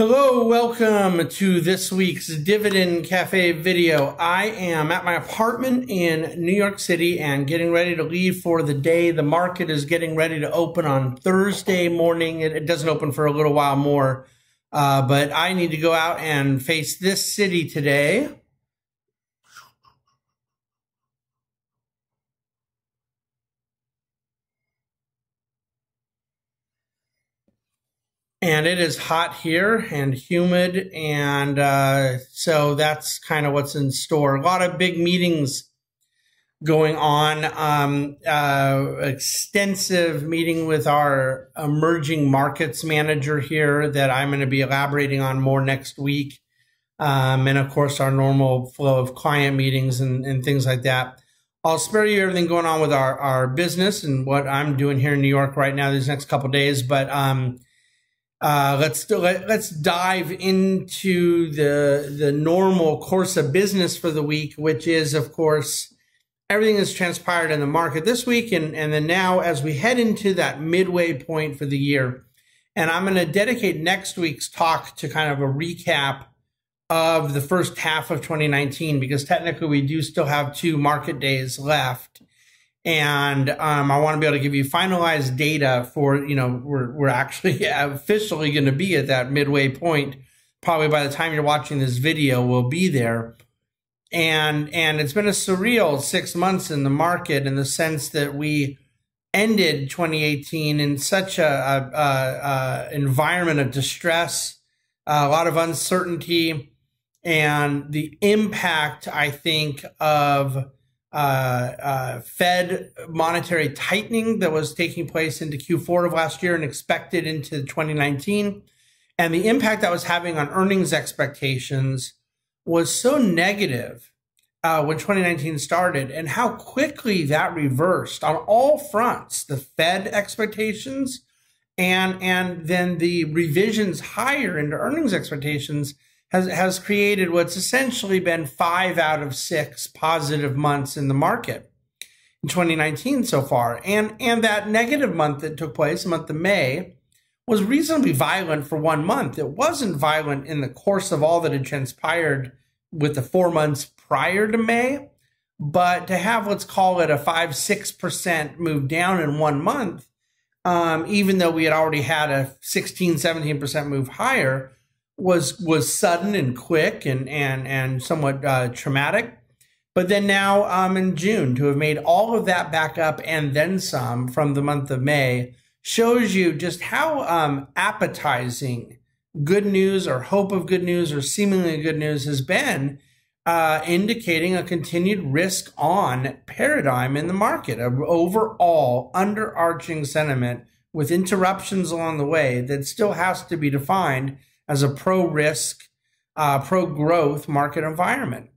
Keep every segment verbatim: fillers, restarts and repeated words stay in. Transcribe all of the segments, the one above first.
Hello, welcome to this week's Dividend Cafe video. I am at my apartment in New York City and getting ready to leave for the day. The market is getting ready to open on Thursday morning. It, it doesn't open for a little while more, uh, but I need to go out and face this city today. And it is hot here and humid, and uh, so that's kind of what's in store. A lot of big meetings going on, um, uh, extensive meeting with our emerging markets manager here that I'm going to be elaborating on more next week, um, and of course our normal flow of client meetings and, and things like that. I'll spare you everything going on with our, our business and what I'm doing here in New York right now these next couple of days, but um, Uh, let's do, let, let's dive into the the normal course of business for the week, which is, of course, everything that's transpired in the market this week, and and then now as we head into that midway point for the year. And I'm going to dedicate next week's talk to kind of a recap of the first half of twenty nineteen, because technically we do still have two market days left. And um, I want to be able to give you finalized data for, you know, we're, we're actually officially going to be at that midway point. Probably by the time you're watching this video, we'll be there. And, and it's been a surreal six months in the market in the sense that we ended twenty eighteen in such a, a, a, a environment of distress, a lot of uncertainty, and the impact, I think, of Uh, uh, Fed monetary tightening that was taking place into Q four of last year and expected into twenty nineteen. And the impact that was having on earnings expectations was so negative uh, when twenty nineteen started, and how quickly that reversed on all fronts, the Fed expectations and, and then the revisions higher into earnings expectations Has, has created what's essentially been five out of six positive months in the market in twenty nineteen so far. And, and that negative month that took place, the month of May, was reasonably violent for one month. It wasn't violent in the course of all that had transpired with the four months prior to May, but to have, let's call it a five, six percent move down in one month, um, even though we had already had a sixteen, seventeen percent move higher, was was sudden and quick and and and somewhat uh, traumatic. But then now um, in June, to have made all of that back up and then some from the month of May shows you just how um, appetizing good news or hope of good news or seemingly good news has been, uh, indicating a continued risk on paradigm in the market, an overall underarching sentiment with interruptions along the way that still has to be defined as a pro-risk, uh, pro-growth market environment.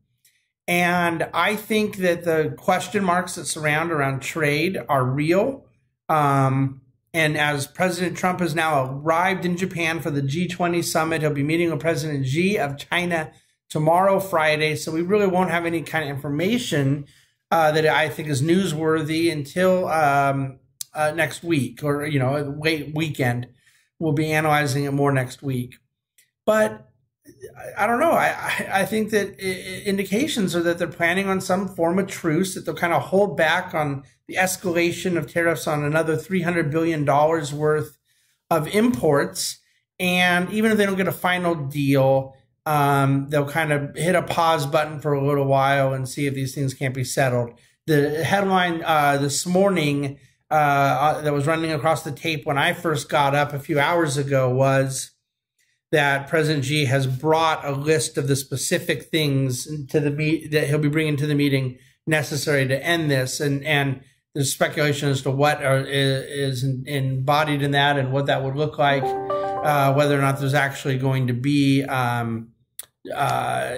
And I think that the question marks that surround around trade are real. Um, and as President Trump has now arrived in Japan for the G twenty summit, he'll be meeting with President Xi of China tomorrow, Friday. So we really won't have any kind of information uh, that I think is newsworthy until um, uh, next week, or, you know, late weekend. We'll be analyzing it more next week. But I don't know. I, I think that indications are that they're planning on some form of truce, that they'll kind of hold back on the escalation of tariffs on another three hundred billion dollars worth of imports. And even if they don't get a final deal, um, they'll kind of hit a pause button for a little while and see if these things can't be settled. The headline uh, this morning uh, that was running across the tape when I first got up a few hours ago was that President Xi has brought a list of the specific things to the meet that he'll be bringing to the meeting necessary to end this, and and there's speculation as to what are, is embodied in that and what that would look like, uh, whether or not there's actually going to be um, uh,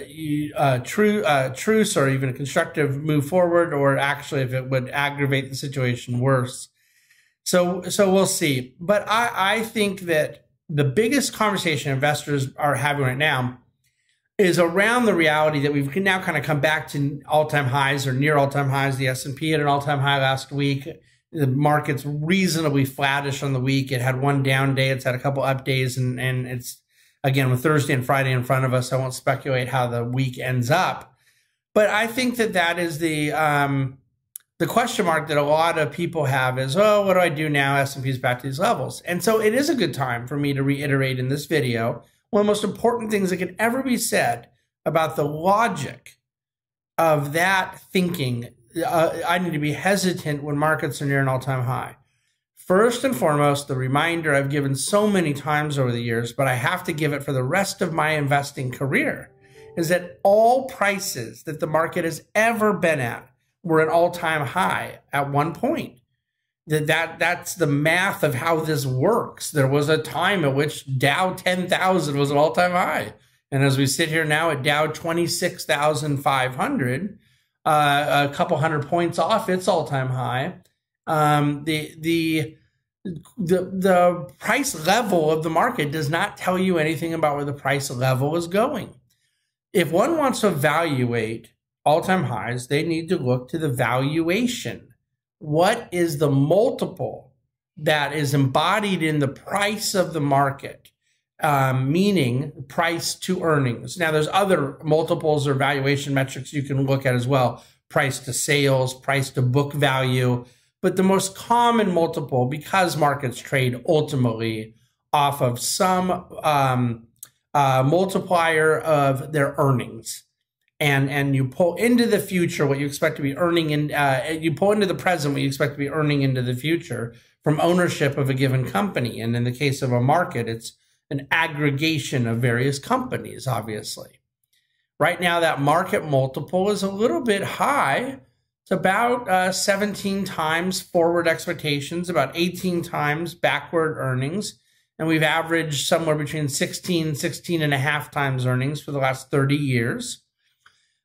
a true uh, truce or even a constructive move forward, or actually if it would aggravate the situation worse. So so we'll see. But I I think that the biggest conversation investors are having right now is around the reality that we've now kind of come back to all-time highs or near all-time highs. The S and P at an all-time high last week. The market's reasonably flattish on the week. It had one down day. It's had a couple up days, and, and it's Again, with Thursday and Friday in front of us, I won't speculate how the week ends up. But I think that that is the um, the question mark that a lot of people have is, oh, what do I do now? S and P is back to these levels. And so it is a good time for me to reiterate in this video one of the most important things that could ever be said about the logic of that thinking. Uh, I need to be hesitant when markets are near an all-time high. First and foremost, the reminder I've given so many times over the years, but I have to give it for the rest of my investing career, is that all prices that the market has ever been at were an all-time high at one point. That, that, that's the math of how this works. There was a time at which Dow ten thousand was an all-time high. And as we sit here now at Dow twenty-six thousand five hundred, uh, a couple hundred points off its all-time high, um, the, the, the, the price level of the market does not tell you anything about where the price level is going. If one wants to evaluate all-time highs, they need to look to the valuation. What is the multiple that is embodied in the price of the market? Um, meaning price to earnings. Now, there's other multiples or valuation metrics you can look at as well. Price to sales, price to book value. But the most common multiple, because markets trade ultimately off of some um, uh, multiplier of their earnings. And, and you pull into the future what you expect to be earning in, uh, you pull into the present what you expect to be earning into the future from ownership of a given company. And in the case of a market, it's an aggregation of various companies, obviously. Right now, that market multiple is a little bit high. It's about uh, seventeen times forward expectations, about eighteen times backward earnings. And we've averaged somewhere between sixteen, sixteen and a half times earnings for the last thirty years.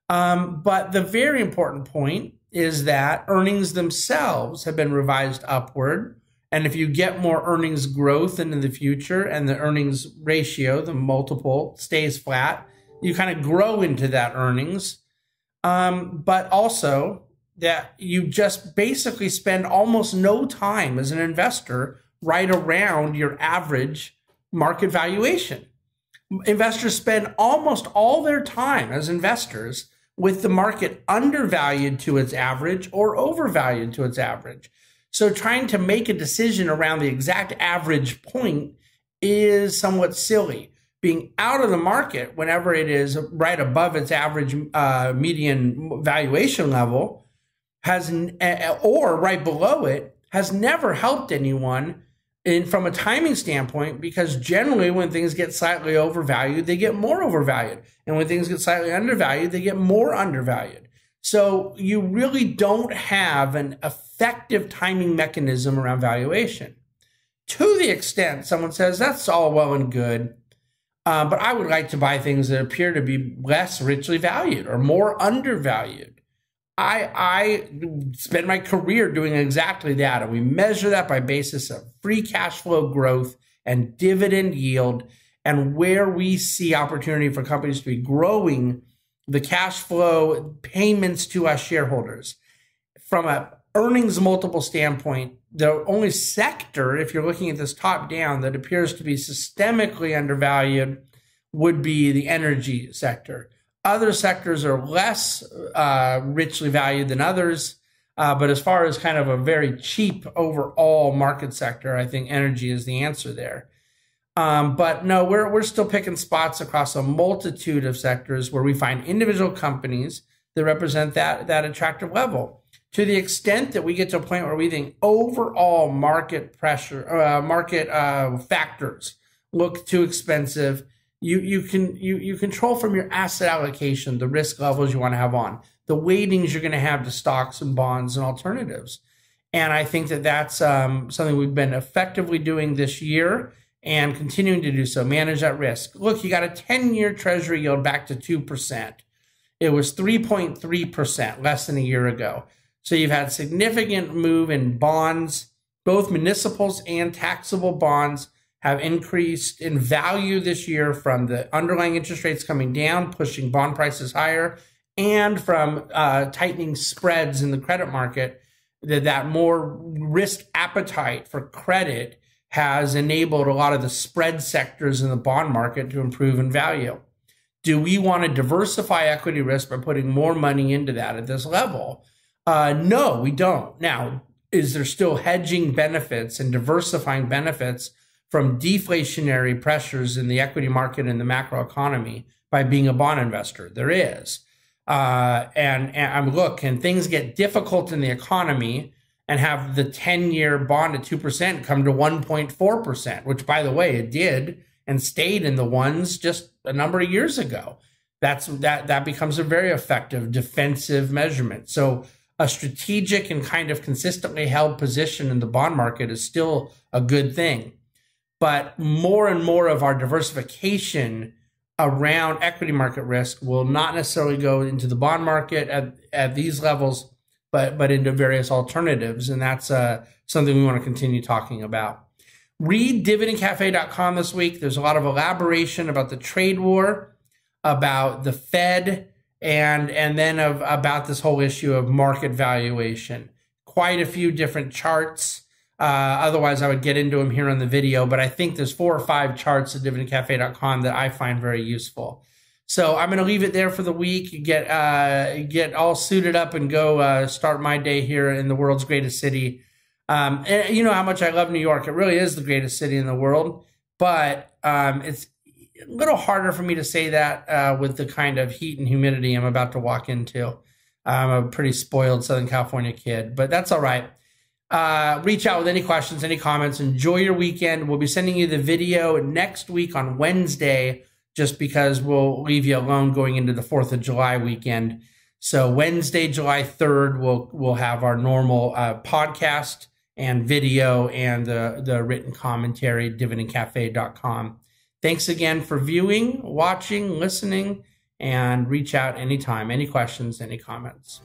Um, but the very important point is that earnings themselves have been revised upward. And if you get more earnings growth into the future and the earnings ratio, the multiple, stays flat, you kind of grow into that earnings. Um, but also that you just basically spend almost no time as an investor right around your average market valuation. Investors spend almost all their time as investors with the market undervalued to its average or overvalued to its average. So trying to make a decision around the exact average point is somewhat silly. Being out of the market whenever it is right above its average uh, median valuation level has, or right below it, has never helped anyone in, from a timing standpoint, because generally when things get slightly overvalued, they get more overvalued. And when things get slightly undervalued, they get more undervalued. So you really don't have an effective timing mechanism around valuation. To the extent someone says, that's all well and good, uh, but I would like to buy things that appear to be less richly valued or more undervalued. I, I spent my career doing exactly that, and we measure that by basis of free cash flow growth and dividend yield, and where we see opportunity for companies to be growing the cash flow payments to us shareholders. From an earnings multiple standpoint, the only sector, if you're looking at this top down, that appears to be systemically undervalued would be the energy sector. Other sectors are less uh, richly valued than others, uh, but as far as kind of a very cheap overall market sector, I think energy is the answer there. Um, but no, we're, we're still picking spots across a multitude of sectors where we find individual companies that represent that, that attractive level. To the extent that we get to a point where we think overall market pressure, uh, market uh, factors look too expensive, you, you, can, you, you control from your asset allocation the risk levels you want to have on, the weightings you're going to have to stocks and bonds and alternatives. And I think that that's um, something we've been effectively doing this year, and continuing to do so, manage that risk. Look, you got a ten-year treasury yield back to two percent. It was three point three percent less than a year ago. So you've had significant move in bonds. Both municipals and taxable bonds have increased in value this year from the underlying interest rates coming down, pushing bond prices higher, and from uh, tightening spreads in the credit market, that, that more risk appetite for credit has enabled a lot of the spread sectors in the bond market to improve in value. Do we want to diversify equity risk by putting more money into that at this level? Uh, no, we don't. Now, is there still hedging benefits and diversifying benefits from deflationary pressures in the equity market and the macroeconomy by being a bond investor? There is. Uh, and, and look, can things get difficult in the economy and have the ten-year bond at two percent come to one point four percent, which, by the way, it did and stayed in the ones just a number of years ago? That's, that, that becomes a very effective defensive measurement. So a strategic and kind of consistently held position in the bond market is still a good thing. But more and more of our diversification around equity market risk will not necessarily go into the bond market at, at these levels, but, but into various alternatives. And that's uh, something we want to continue talking about. Read dividend cafe dot com this week. There's a lot of elaboration about the trade war, about the Fed, and, and then of, about this whole issue of market valuation. Quite a few different charts. Uh, otherwise, I would get into them here on the video, but I think there's four or five charts at dividend cafe dot com that I find very useful. So I'm going to leave it there for the week. Get uh, get all suited up and go uh, start my day here in the world's greatest city. Um, and you know how much I love New York. It really is the greatest city in the world, but um, it's a little harder for me to say that uh, with the kind of heat and humidity I'm about to walk into. I'm a pretty spoiled Southern California kid, but that's all right. Uh, reach out with any questions, any comments. Enjoy your weekend. We'll be sending you the video next week on Wednesday, just because we'll leave you alone going into the fourth of July weekend. So Wednesday, July third, we'll, we'll have our normal uh, podcast and video and the, the written commentary, dividend cafe dot com. Thanks again for viewing, watching, listening, and reach out anytime. Any questions, any comments.